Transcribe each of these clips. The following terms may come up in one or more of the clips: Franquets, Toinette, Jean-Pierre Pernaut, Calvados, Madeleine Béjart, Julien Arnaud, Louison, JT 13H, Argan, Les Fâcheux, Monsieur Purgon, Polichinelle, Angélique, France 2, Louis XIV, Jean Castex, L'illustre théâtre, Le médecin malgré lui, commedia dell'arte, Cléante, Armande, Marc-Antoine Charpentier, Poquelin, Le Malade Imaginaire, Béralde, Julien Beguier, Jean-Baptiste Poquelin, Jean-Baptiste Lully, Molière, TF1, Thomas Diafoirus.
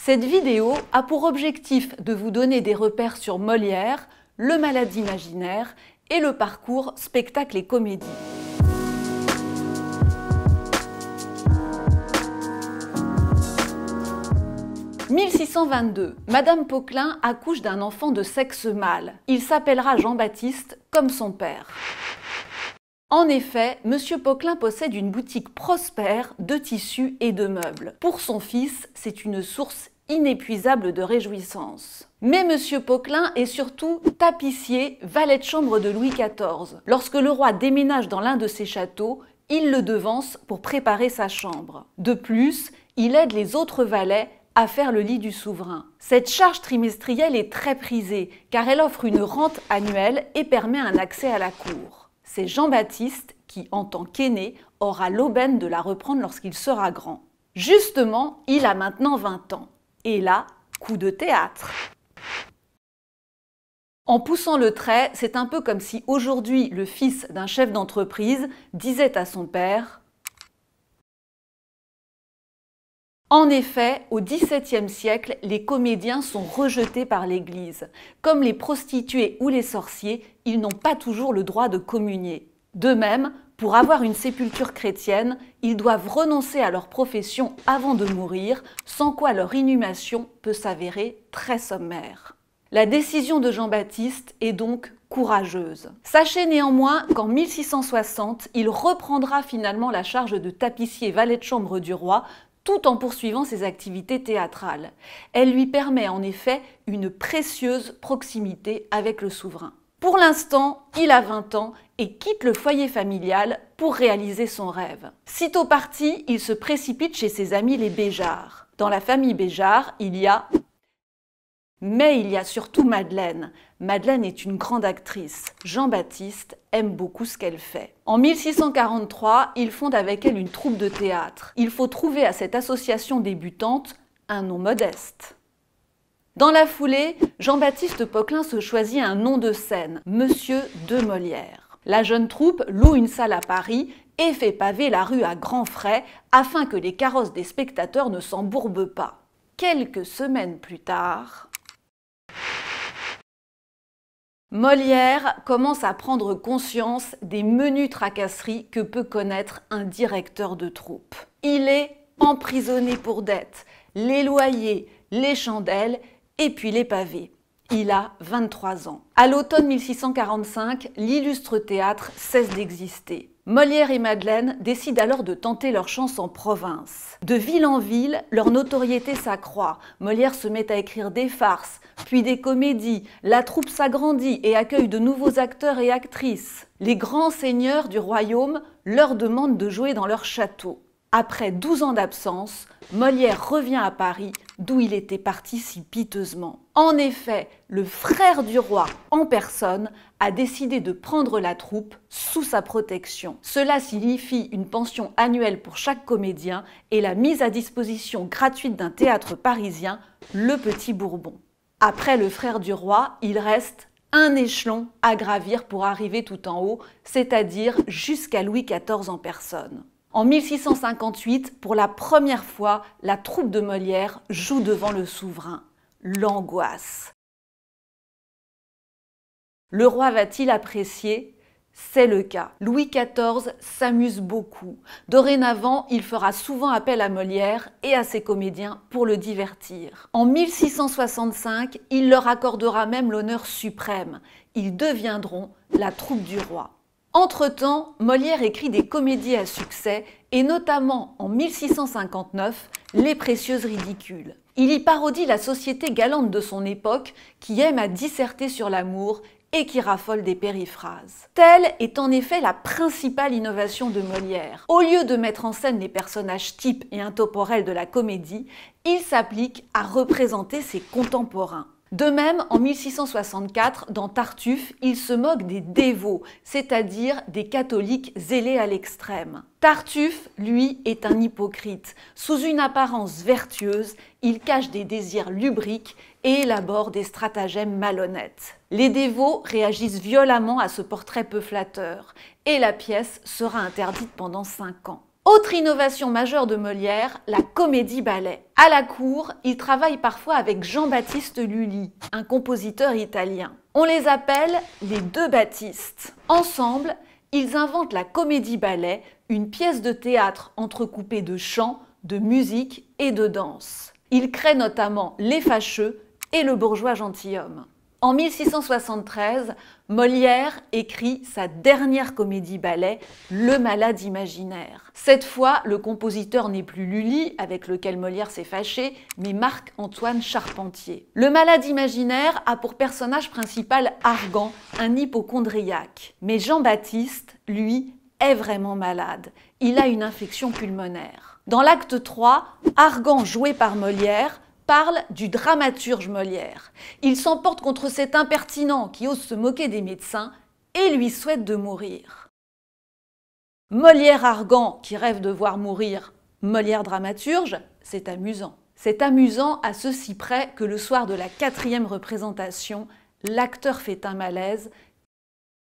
Cette vidéo a pour objectif de vous donner des repères sur Molière, Le Malade Imaginaire et le parcours spectacle et comédie. « 1622, Madame Poquelin accouche d'un enfant de sexe mâle. Il s'appellera Jean-Baptiste, comme son père. » En effet, Monsieur Poquelin possède une boutique prospère de tissus et de meubles. Pour son fils, c'est une source inépuisable de réjouissance. Mais Monsieur Poquelin est surtout tapissier, valet de chambre de Louis XIV. Lorsque le roi déménage dans l'un de ses châteaux, il le devance pour préparer sa chambre. De plus, il aide les autres valets à faire le lit du souverain. Cette charge trimestrielle est très prisée, car elle offre une rente annuelle et permet un accès à la cour. C'est Jean-Baptiste qui, en tant qu'aîné, aura l'aubaine de la reprendre lorsqu'il sera grand. Justement, il a maintenant 20 ans. Et là, coup de théâtre. En poussant le trait, c'est un peu comme si aujourd'hui le fils d'un chef d'entreprise disait à son père: en effet, au XVIIe siècle, les comédiens sont rejetés par l'Église. Comme les prostituées ou les sorciers, ils n'ont pas toujours le droit de communier. De même, pour avoir une sépulture chrétienne, ils doivent renoncer à leur profession avant de mourir, sans quoi leur inhumation peut s'avérer très sommaire. La décision de Jean-Baptiste est donc courageuse. Sachez néanmoins qu'en 1660, il reprendra finalement la charge de tapissier valet de chambre du roi, tout en poursuivant ses activités théâtrales. Elle lui permet en effet une précieuse proximité avec le souverain. Pour l'instant, il a 20 ans et quitte le foyer familial pour réaliser son rêve. Sitôt parti, il se précipite chez ses amis les Béjart. Dans la famille Béjart, il y a surtout Madeleine. Madeleine est une grande actrice. Jean-Baptiste aime beaucoup ce qu'elle fait. En 1643, il fonde avec elle une troupe de théâtre. Il faut trouver à cette association débutante un nom modeste. Dans la foulée, Jean-Baptiste Poquelin se choisit un nom de scène, Monsieur de Molière. La jeune troupe loue une salle à Paris et fait paver la rue à grands frais afin que les carrosses des spectateurs ne s'embourbent pas. Quelques semaines plus tard, Molière commence à prendre conscience des menues tracasseries que peut connaître un directeur de troupe. Il est emprisonné pour dettes, les loyers, les chandelles et puis les pavés. Il a 23 ans. À l'automne 1645, l'illustre théâtre cesse d'exister. Molière et Madeleine décident alors de tenter leur chance en province. De ville en ville, leur notoriété s'accroît. Molière se met à écrire des farces, puis des comédies. La troupe s'agrandit et accueille de nouveaux acteurs et actrices. Les grands seigneurs du royaume leur demandent de jouer dans leur château. Après 12 ans d'absence, Molière revient à Paris, d'où il était parti si piteusement. En effet, le frère du roi, en personne, a décidé de prendre la troupe sous sa protection. Cela signifie une pension annuelle pour chaque comédien et la mise à disposition gratuite d'un théâtre parisien, le Petit Bourbon. Après le frère du roi, il reste un échelon à gravir pour arriver tout en haut, c'est-à-dire jusqu'à Louis XIV en personne. En 1658, pour la première fois, la troupe de Molière joue devant le souverain. L'angoisse. Le roi va-t-il apprécier? C'est le cas. Louis XIV s'amuse beaucoup. Dorénavant, il fera souvent appel à Molière et à ses comédiens pour le divertir. En 1665, il leur accordera même l'honneur suprême. Ils deviendront la troupe du roi. Entre-temps, Molière écrit des comédies à succès et notamment en 1659, Les Précieuses Ridicules. Il y parodie la société galante de son époque qui aime à disserter sur l'amour et qui raffole des périphrases. Telle est en effet la principale innovation de Molière. Au lieu de mettre en scène les personnages types et intemporels de la comédie, il s'applique à représenter ses contemporains. De même, en 1664, dans Tartuffe, il se moque des dévots, c'est-à-dire des catholiques zélés à l'extrême. Tartuffe, lui, est un hypocrite. Sous une apparence vertueuse, il cache des désirs lubriques et élabore des stratagèmes malhonnêtes. Les dévots réagissent violemment à ce portrait peu flatteur et la pièce sera interdite pendant 5 ans. Autre innovation majeure de Molière, la comédie-ballet. À la cour, il travaille parfois avec Jean-Baptiste Lully, un compositeur italien. On les appelle les deux Baptistes. Ensemble, ils inventent la comédie-ballet, une pièce de théâtre entrecoupée de chants, de musique et de danse. Ils créent notamment Les Fâcheux et Le Bourgeois Gentilhomme. En 1673, Molière écrit sa dernière comédie-ballet, Le Malade Imaginaire. Cette fois, le compositeur n'est plus Lully, avec lequel Molière s'est fâché, mais Marc-Antoine Charpentier. Le Malade Imaginaire a pour personnage principal Argan, un hypocondriaque. Mais Jean-Baptiste, lui, est vraiment malade. Il a une infection pulmonaire. Dans l'acte 3, Argan, joué par Molière, parle du dramaturge Molière. Il s'emporte contre cet impertinent qui ose se moquer des médecins et lui souhaite de mourir. Molière Argan qui rêve de voir mourir Molière dramaturge, c'est amusant. C'est amusant à ceci près que le soir de la quatrième représentation, l'acteur fait un malaise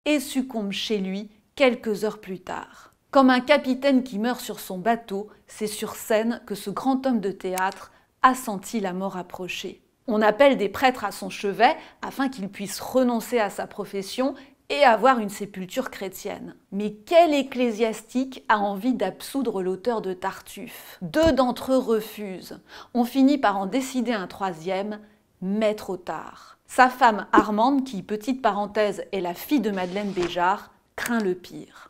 et succombe chez lui quelques heures plus tard. Comme un capitaine qui meurt sur son bateau, c'est sur scène que ce grand homme de théâtre a senti la mort approcher. On appelle des prêtres à son chevet afin qu'il puisse renoncer à sa profession et avoir une sépulture chrétienne. Mais quel ecclésiastique a envie d'absoudre l'auteur de Tartuffe? Deux d'entre eux refusent. On finit par en décider un troisième, mais trop tard. Sa femme Armande, qui, petite parenthèse, est la fille de Madeleine Béjart, craint le pire.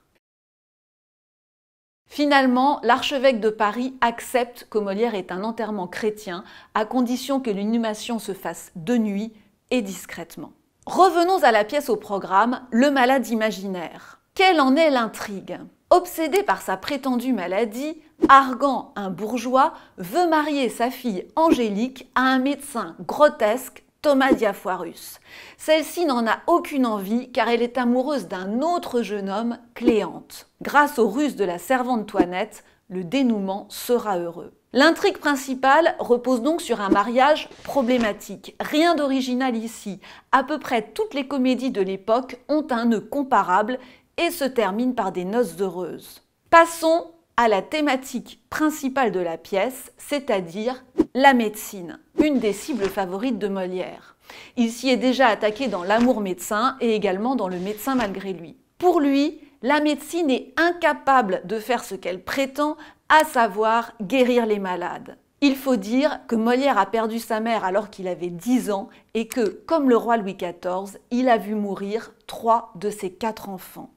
Finalement, l'archevêque de Paris accepte que Molière est un enterrement chrétien, à condition que l'inhumation se fasse de nuit et discrètement. Revenons à la pièce au programme, Le Malade Imaginaire. Quelle en est l'intrigue? Obsédé par sa prétendue maladie, Argan, un bourgeois, veut marier sa fille Angélique à un médecin grotesque, Thomas Diafoirus. Celle-ci n'en a aucune envie car elle est amoureuse d'un autre jeune homme, Cléante. Grâce aux ruses de la servante Toinette, le dénouement sera heureux. L'intrigue principale repose donc sur un mariage problématique. Rien d'original ici. À peu près toutes les comédies de l'époque ont un nœud comparable et se terminent par des noces heureuses. Passons à la thématique principale de la pièce, c'est-à-dire la médecine, une des cibles favorites de Molière. Il s'y est déjà attaqué dans L'Amour médecin et également dans Le médecin malgré lui. Pour lui, la médecine est incapable de faire ce qu'elle prétend, à savoir guérir les malades. Il faut dire que Molière a perdu sa mère alors qu'il avait 10 ans et que, comme le roi Louis XIV, il a vu mourir 3 de ses 4 enfants.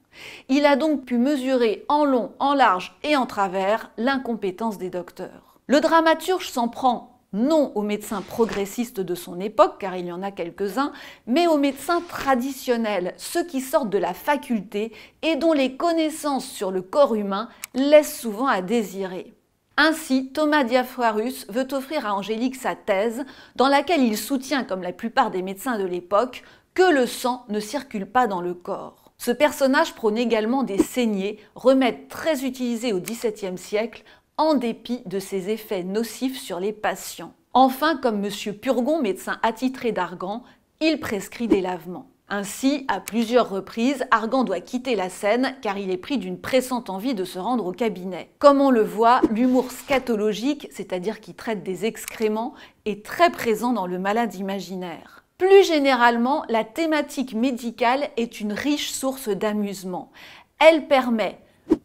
Il a donc pu mesurer en long, en large et en travers l'incompétence des docteurs. Le dramaturge s'en prend non aux médecins progressistes de son époque, car il y en a quelques-uns, mais aux médecins traditionnels, ceux qui sortent de la faculté et dont les connaissances sur le corps humain laissent souvent à désirer. Ainsi, Thomas Diafoirus veut offrir à Angélique sa thèse, dans laquelle il soutient, comme la plupart des médecins de l'époque, que le sang ne circule pas dans le corps. Ce personnage prône également des saignées, remède très utilisé au XVIIe siècle, en dépit de ses effets nocifs sur les patients. Enfin, comme Monsieur Purgon, médecin attitré d'Argan, il prescrit des lavements. Ainsi, à plusieurs reprises, Argan doit quitter la scène car il est pris d'une pressante envie de se rendre au cabinet. Comme on le voit, l'humour scatologique, c'est-à-dire qui traite des excréments, est très présent dans Le Malade Imaginaire. Plus généralement, la thématique médicale est une riche source d'amusement. Elle permet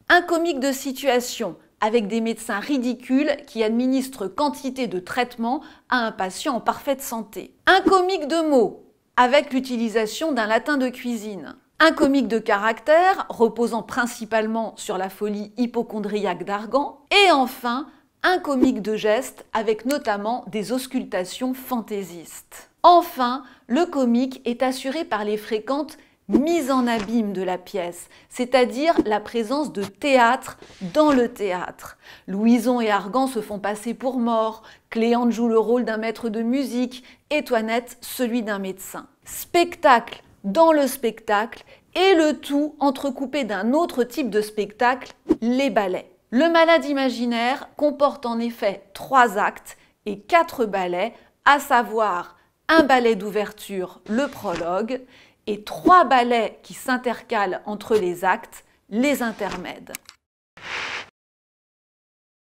un comique de situation avec des médecins ridicules qui administrent quantité de traitements à un patient en parfaite santé. Un comique de mots avec l'utilisation d'un latin de cuisine. Un comique de caractère reposant principalement sur la folie hypocondriaque d'Argan. Et enfin, un comique de gestes avec notamment des auscultations fantaisistes. Enfin, le comique est assuré par les fréquentes mises en abîme de la pièce, c'est-à-dire la présence de théâtre dans le théâtre. Louison et Argan se font passer pour morts, Cléante joue le rôle d'un maître de musique et Toinette celui d'un médecin. Spectacle dans le spectacle et le tout entrecoupé d'un autre type de spectacle, les ballets. Le Malade Imaginaire comporte en effet 3 actes et 4 ballets, à savoir un ballet d'ouverture, le prologue, et 3 ballets qui s'intercalent entre les actes, les intermèdes.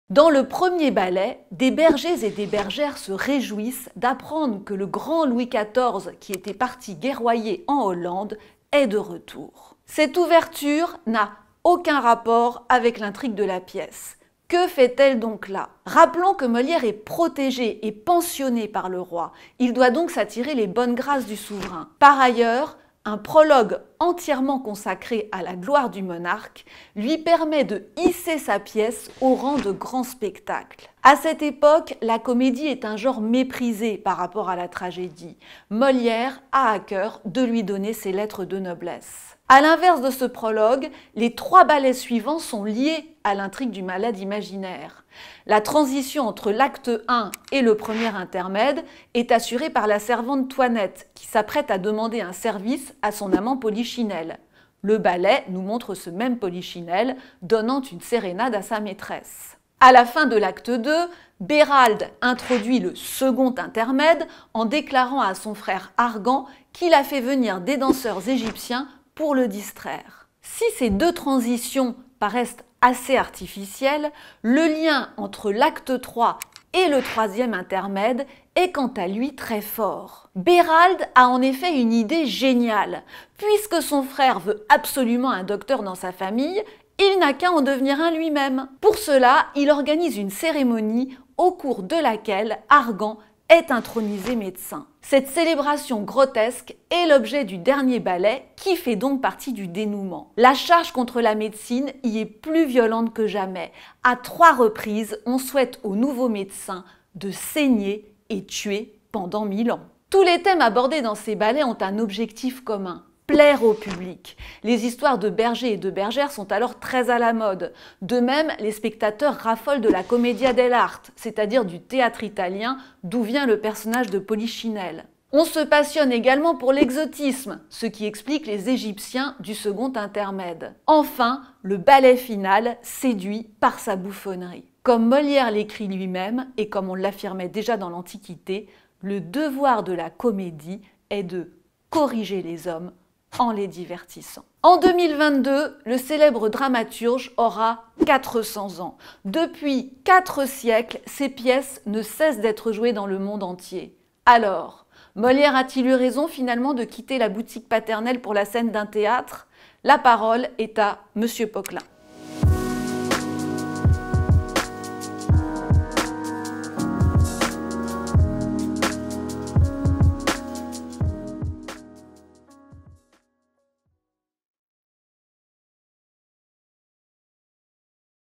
Dans le premier ballet, des bergers et des bergères se réjouissent d'apprendre que le grand Louis XIV, qui était parti guerroyer en Hollande, est de retour. Cette ouverture n'a aucun rapport avec l'intrigue de la pièce. Que fait-elle donc là? Rappelons que Molière est protégé et pensionné par le roi. Il doit donc s'attirer les bonnes grâces du souverain. Par ailleurs, un prologue entièrement consacré à la gloire du monarque lui permet de hisser sa pièce au rang de grand spectacle. À cette époque, la comédie est un genre méprisé par rapport à la tragédie. Molière a à cœur de lui donner ses lettres de noblesse. À l'inverse de ce prologue, les trois ballets suivants sont liés à l'intrigue du malade imaginaire. La transition entre l'acte 1 et le premier intermède est assurée par la servante Toinette, qui s'apprête à demander un service à son amant Polichinelle. Le ballet nous montre ce même Polichinelle donnant une sérénade à sa maîtresse. À la fin de l'acte 2, Béralde introduit le second intermède en déclarant à son frère Argan qu'il a fait venir des danseurs égyptiens pour le distraire. Si ces deux transitions paraissent assez artificielles, le lien entre l'acte 3 et le troisième intermède est quant à lui très fort. Béralde a en effet une idée géniale. Puisque son frère veut absolument un docteur dans sa famille, il n'a qu'à en devenir un lui-même. Pour cela, il organise une cérémonie au cours de laquelle Argan est intronisé médecin. Cette célébration grotesque est l'objet du dernier ballet qui fait donc partie du dénouement. La charge contre la médecine y est plus violente que jamais. À 3 reprises, on souhaite au nouveau médecin de saigner et tuer pendant 1000 ans. Tous les thèmes abordés dans ces ballets ont un objectif commun: plaire au public. Les histoires de bergers et de bergères sont alors très à la mode. De même, les spectateurs raffolent de la commedia dell'arte, c'est-à-dire du théâtre italien, d'où vient le personnage de Polichinelle. On se passionne également pour l'exotisme, ce qui explique les Égyptiens du second intermède. Enfin, le ballet final séduit par sa bouffonnerie. Comme Molière l'écrit lui-même, et comme on l'affirmait déjà dans l'Antiquité, le devoir de la comédie est de corriger les hommes en les divertissant. En 2022, le célèbre dramaturge aura 400 ans. Depuis 4 siècles, ses pièces ne cessent d'être jouées dans le monde entier. Alors, Molière a-t-il eu raison finalement de quitter la boutique paternelle pour la scène d'un théâtre? La parole est à Monsieur Poquelin.